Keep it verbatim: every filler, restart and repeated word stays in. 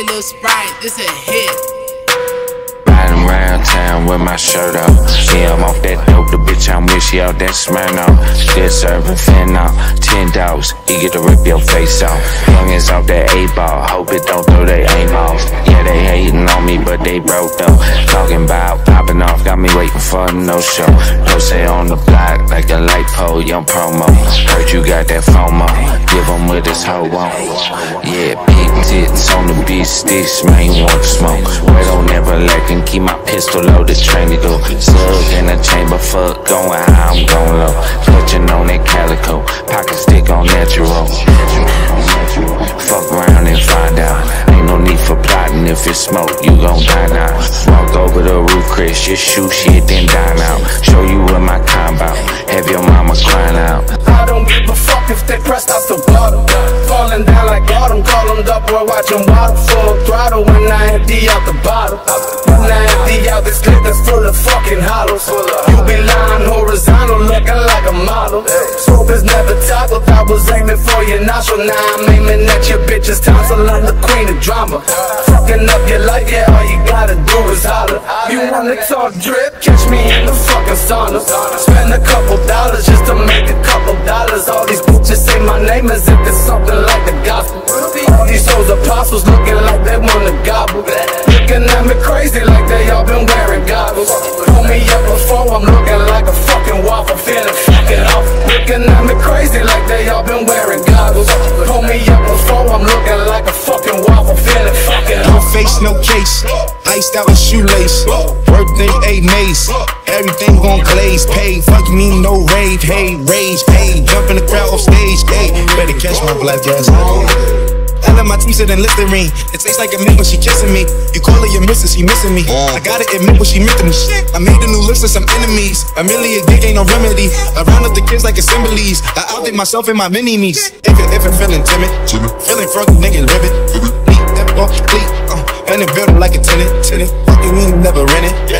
D J Lil Sprite, this a hit. Riding round town with my shirt up. Yeah, I'm off that dope, the bitch I'm with, she out that Smyrna. Still serving fentanyl, ten dogs, you get to rip your face off. Young is off that eight ball, hope it don't throw they aim off. Yeah, they hating on me, but they broke though. Talking about popping off, got me waiting for a no-show. No say on the block, like a light pole, young promo. Heard you got that FOMO, give them with this hoe on. Yeah, big tits on the beach, sticks, man, want to smoke. Wait on everlacking, keep my pistol loaded, train to go. Slug in the chamber, fuck going high, I'm going low. Clutching on that calico, pocket stick on natural. Fuck around and find out, ain't no need for plotting. If it's smoke, you gon' die now. Walk over the roof, Chris, just shoot shit, then dine out. Show you what my combo, have your mama crying out. I don't give a fuck if they pressed out the bottle. Falling down like autumn, columned up, we're watching water. Full throttle when I empty out the bottle. When I empty out this clip that's full of fucking hollows. You be lying horizontal, looking like a model. Scope is never toggled, I was aiming for your nostril. Now I'm aiming at your bitch's tonsil, I'm the queen of drama. Fucking up your life, yeah, all you gotta do is holler. You wanna talk drip, catch me in the fucking sauna. Spend a couple dollars just to make a couple dollars. All these bitches say my name as if it's something like the gospel. All these souls apostles looking like they wanna gobble. Looking at me crazy like they all been wearing goggles. Pull me up before I'm looking like a fucking waffle, feeling fucking off. Looking at me crazy like they all been wearing goggles. Pull me up before I'm looking like a fucking waffle, feeling fucking off. No face, no case, iced out a shoelace. Birthday eight mace, everything gon' glaze. Pay, fuck me, no rave. Hey, rage, hey, jump in the crowd off stage. Hey, better catch my black ass. I love my teacher than Listerine. It tastes like a mint when she kissing me. You call her your missus, she missing me. I gotta admit what she meant to me. I made a new list of some enemies. A million dick ain't no remedy. I round up the kids like assemblies. I outdid myself and my mini-me's. If it, if it feeling timid, feeling froggy, nigga, ribbit. Leap, that ball, leap, uh, and it build like a tenant, tenant. Fucking we never rent it.